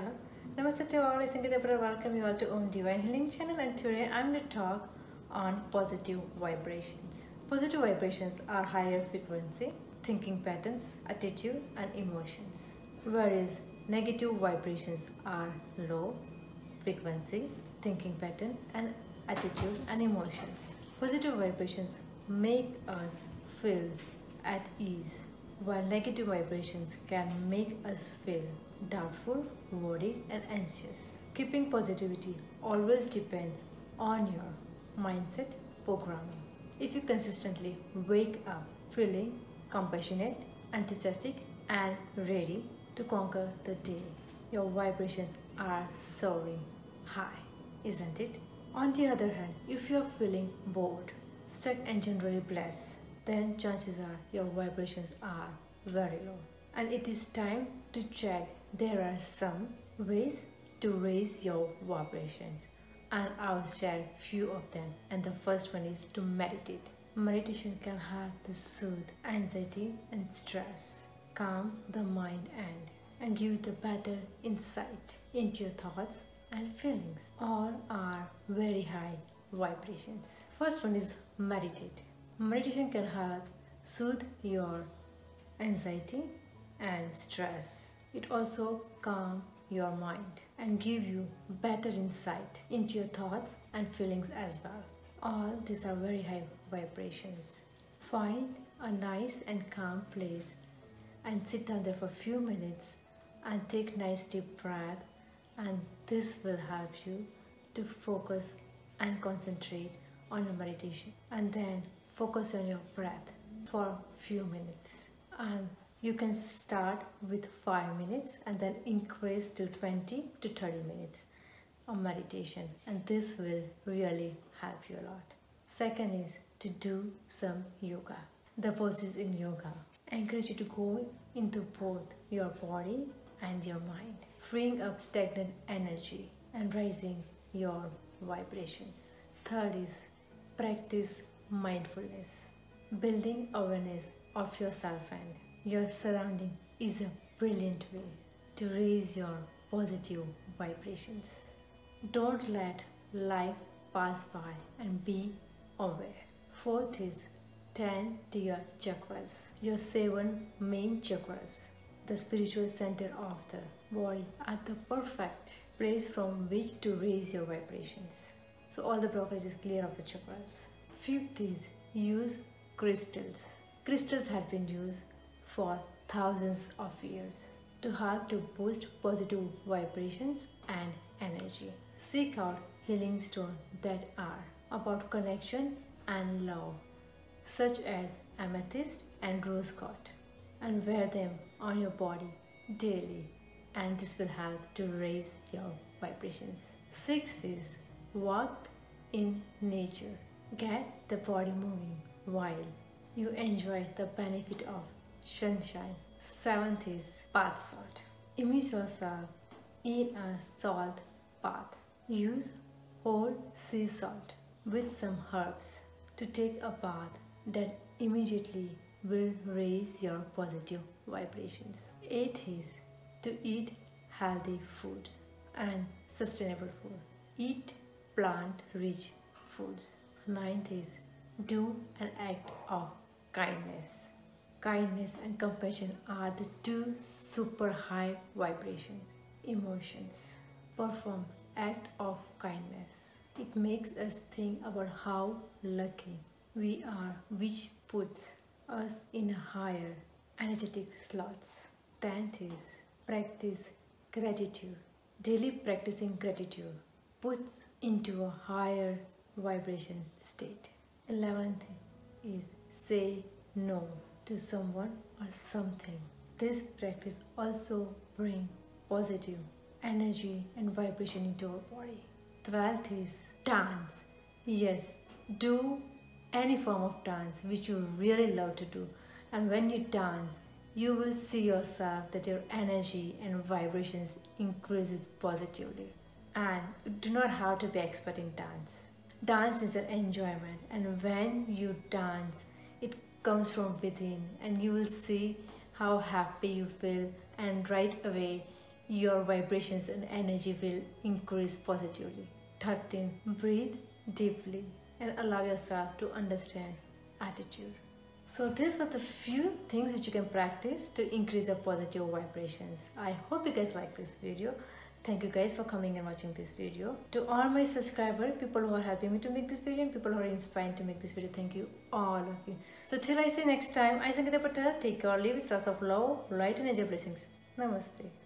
Channel. Namaste to all, Isn't it Debra? Welcome you all to Om Divine Healing Channel, and today I'm going to talk on positive vibrations. Positive vibrations are higher frequency, thinking patterns, attitude and emotions, whereas negative vibrations are low frequency, thinking pattern and attitude and emotions. Positive vibrations make us feel at ease, while negative vibrations can make us feel doubtful, worried and anxious. Keeping positivity always depends on your mindset programming. If you consistently wake up feeling compassionate, enthusiastic and ready to conquer the day, your vibrations are soaring high, isn't it? On the other hand, if you are feeling bored, stuck and generally blessed, then chances are your vibrations are very low, and it is time to check. There are some ways to raise your vibrations, and I'll share few of them. And the first one is to meditate. Meditation can help to soothe anxiety and stress, calm the mind and give the better insight into your thoughts and feelings. All are very high vibrations. First one is meditate. Meditation can help soothe your anxiety and stress. It also calms your mind and give you better insight into your thoughts and feelings as well. All these are very high vibrations. Find a nice and calm place and sit down there for a few minutes and take nice deep breath, and this will help you to focus and concentrate on your meditation, and then focus on your breath for a few minutes. And you can start with 5 minutes and then increase to 20 to 30 minutes of meditation, and this will really help you a lot. Second is to do some yoga. The poses in yoga encourage you to go into both your body and your mind, freeing up stagnant energy and raising your vibrations. Third is practice mindfulness. Building awareness of yourself and your surrounding is a brilliant way to raise your positive vibrations. Don't let life pass by and be aware. Fourth is tend to your chakras. Your 7 main chakras, the spiritual center of the body, are the perfect place from which to raise your vibrations. So all the blockage is clear of the chakras. Fifth is use crystals. Crystals have been used for thousands of years to help to boost positive vibrations and energy. Seek out healing stones that are about connection and love, such as amethyst and rose quartz, and wear them on your body daily, and this will help to raise your vibrations. Sixth is walk in nature. Get the body moving while you enjoy the benefit of sunshine. Seventh is bath salt. Immerse yourself in a salt bath. Use whole sea salt with some herbs to take a bath that immediately will raise your positive vibrations. Eighth is to eat healthy food and sustainable food. Eat plant-rich foods. Ninth is do an act of kindness. Kindness and compassion are the 2 super high vibrations, emotions. Perform act of kindness. It makes us think about how lucky we are, which puts us in higher energetic slots. 10th is practice gratitude. Daily practicing gratitude puts into a higher vibration state. 11th is say no to someone or something. This practice also brings positive energy and vibration into our body. 12th is dance. Yes, do any form of dance which you really love to do, and when you dance you will see yourself that your energy and vibrations increases positively, and you do not have to be expert in dance. Dance is an enjoyment, and when you dance it comes from within, and you will see how happy you feel, and right away your vibrations and energy will increase positively. 13. Breathe deeply and allow yourself to understand attitude. So these were the few things which you can practice to increase your positive vibrations. I hope you guys like this video. Thank you guys for coming and watching this video. To all my subscribers, people who are helping me to make this video and people who are inspiring to make this video, thank you, all of you. So till I see next time, I Sangeeta Patel, take care, leave with lots of love, light and energy blessings. Namaste.